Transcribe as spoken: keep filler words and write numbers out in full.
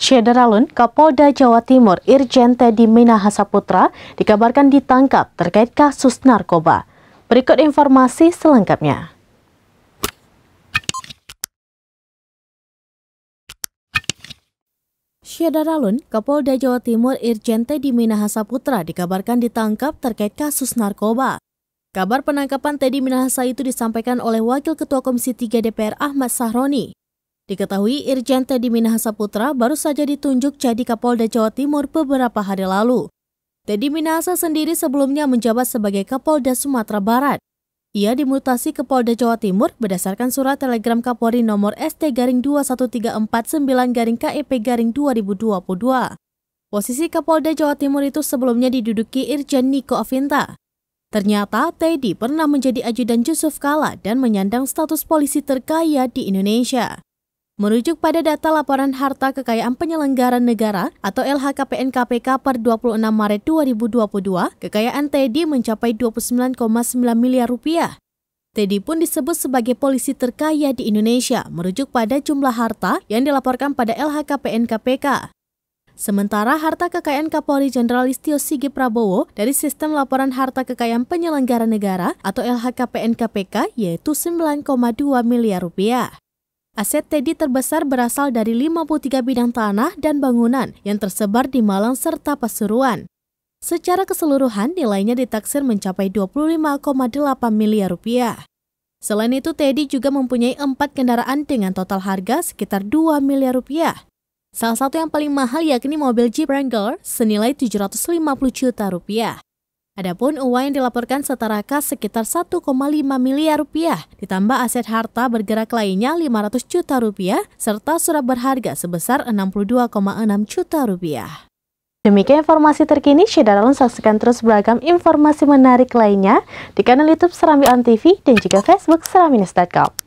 Sederalun, Kapolda Jawa Timur Irjen Teddy Minahasa Putra dikabarkan ditangkap terkait kasus narkoba. Berikut informasi selengkapnya. Sederalun, Kapolda Jawa Timur Irjen Teddy Minahasa Putra dikabarkan ditangkap terkait kasus narkoba. Kabar penangkapan Teddy Minahasa itu disampaikan oleh Wakil Ketua Komisi tiga D P R Ahmad Sahroni. Diketahui Irjen Teddy Minahasa Putra baru saja ditunjuk jadi Kapolda Jawa Timur beberapa hari lalu. Teddy Minahasa sendiri sebelumnya menjabat sebagai Kapolda Sumatera Barat. Ia dimutasi ke Polda Jawa Timur berdasarkan surat telegram Kapolri nomor S T dua satu tiga empat sembilan K E P dua ribu dua puluh dua. Posisi Kapolda Jawa Timur itu sebelumnya diduduki Irjen Nico Avinta. Ternyata Teddy pernah menjadi ajudan Yusuf Kala dan menyandang status polisi terkaya di Indonesia. Merujuk pada data laporan harta kekayaan penyelenggaran negara atau L H K P N K P K per dua puluh enam Maret dua ribu dua puluh dua, kekayaan Teddy mencapai dua puluh sembilan koma sembilan miliar rupiah. Teddy pun disebut sebagai polisi terkaya di Indonesia, merujuk pada jumlah harta yang dilaporkan pada L H K P N K P K. Sementara harta kekayaan Kapolri Jenderal Listyo Sigit Prabowo dari sistem laporan harta kekayaan penyelenggaran negara atau L H K P N K P K yaitu sembilan koma dua miliar rupiah. Aset Teddy terbesar berasal dari lima puluh tiga bidang tanah dan bangunan yang tersebar di Malang serta Pasuruan. Secara keseluruhan nilainya ditaksir mencapai dua puluh lima koma delapan miliar rupiah. Selain itu Teddy juga mempunyai empat kendaraan dengan total harga sekitar dua miliar rupiah. Salah satu yang paling mahal yakni mobil Jeep Wrangler senilai tujuh ratus lima puluh juta rupiah. Adapun uang yang dilaporkan setara kas sekitar satu koma lima miliar rupiah, ditambah aset harta bergerak lainnya lima ratus juta rupiah, serta surat berharga sebesar enam puluh dua koma enam juta rupiah. Demikian informasi terkini, Sederalun saksikan terus beragam informasi menarik lainnya di kanal YouTube Serambi on T V dan juga Facebook Serambinews dot com.